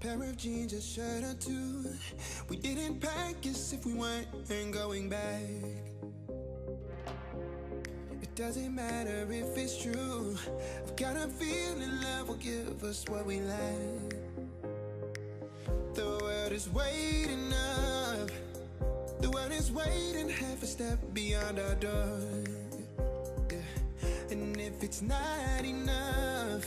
pair of jeans, a shirt or two. We didn't pack as if we weren't going back. It doesn't matter if it's true. I've got a feeling love will give us what we lack. The world is waiting up. The world is waiting half a step beyond our door. Yeah. And if it's not enough,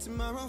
Tomorrow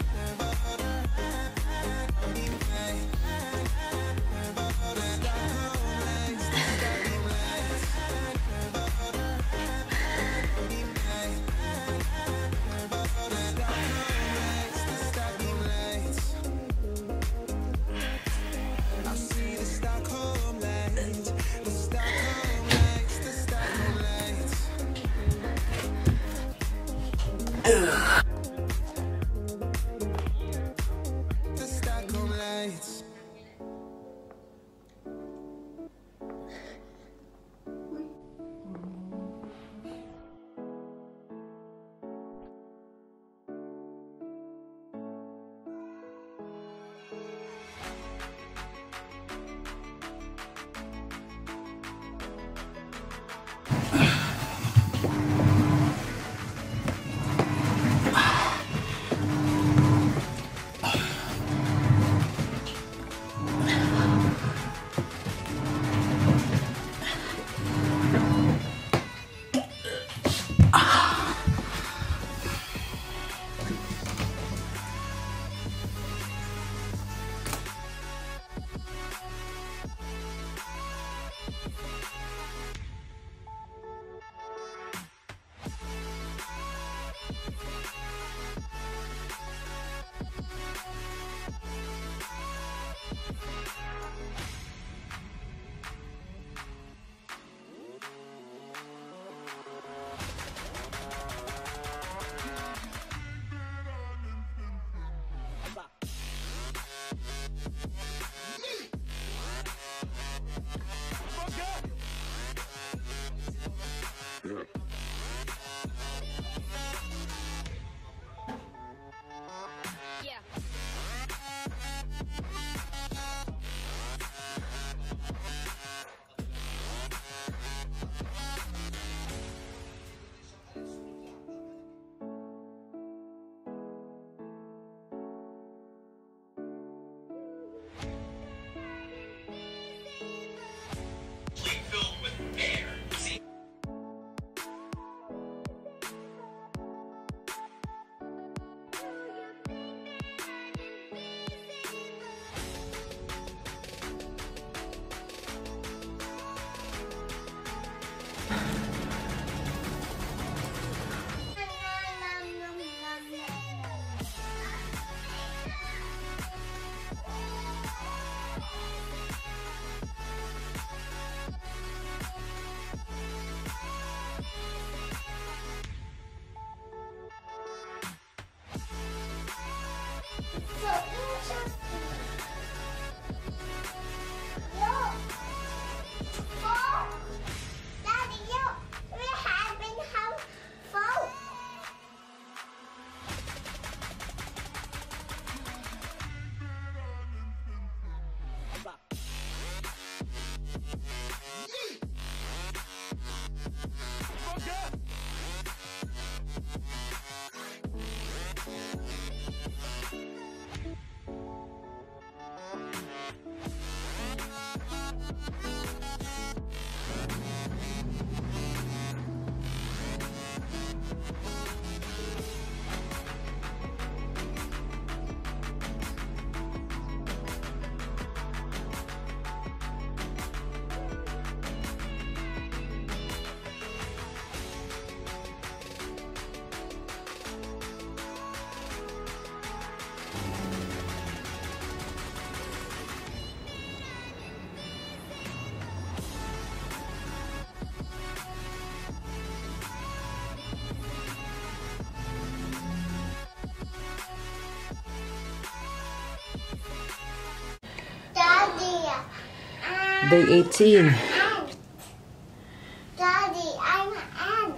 Day 18. Daddy, I'm an ant.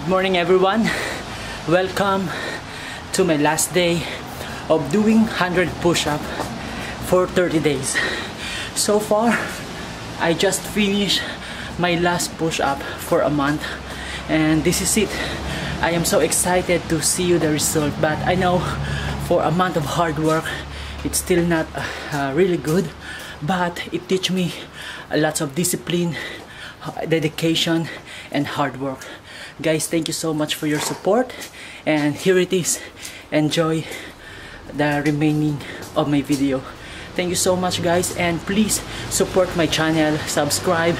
Good morning everyone. Welcome to my last day of doing 100 push-up for 30 days. So far, I just finished my last push-up for a month and this is it. I am so excited to see you the result, but I know for a month of hard work, it's still not really good, but it teach me lots of discipline, dedication, and hard work. Guys, thank you so much for your support, and here it is. Enjoy the remaining of my video. Thank you so much guys, and please support my channel, subscribe,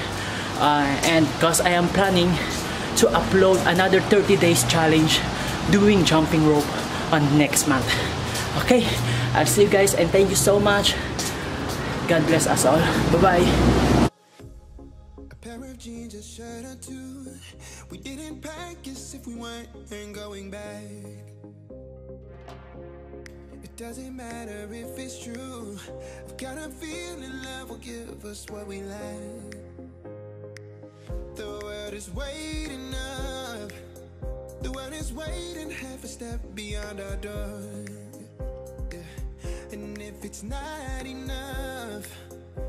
and because I am planning to upload another 30 days challenge doing jumping rope on next month. Okay, I'll see you guys, and thank you so much. God bless us all. Bye bye. Jeans, a shirt or two. We didn't practice if we weren't going back. It doesn't matter if it's true. I've got a feeling love will give us what we lack. The world is waiting up. The world is waiting half a step beyond our door. Yeah. And if it's not enough,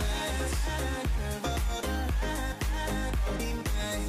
lights, the Stockholm lights.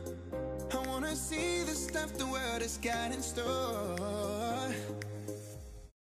I wanna see the stuff the world has got in store.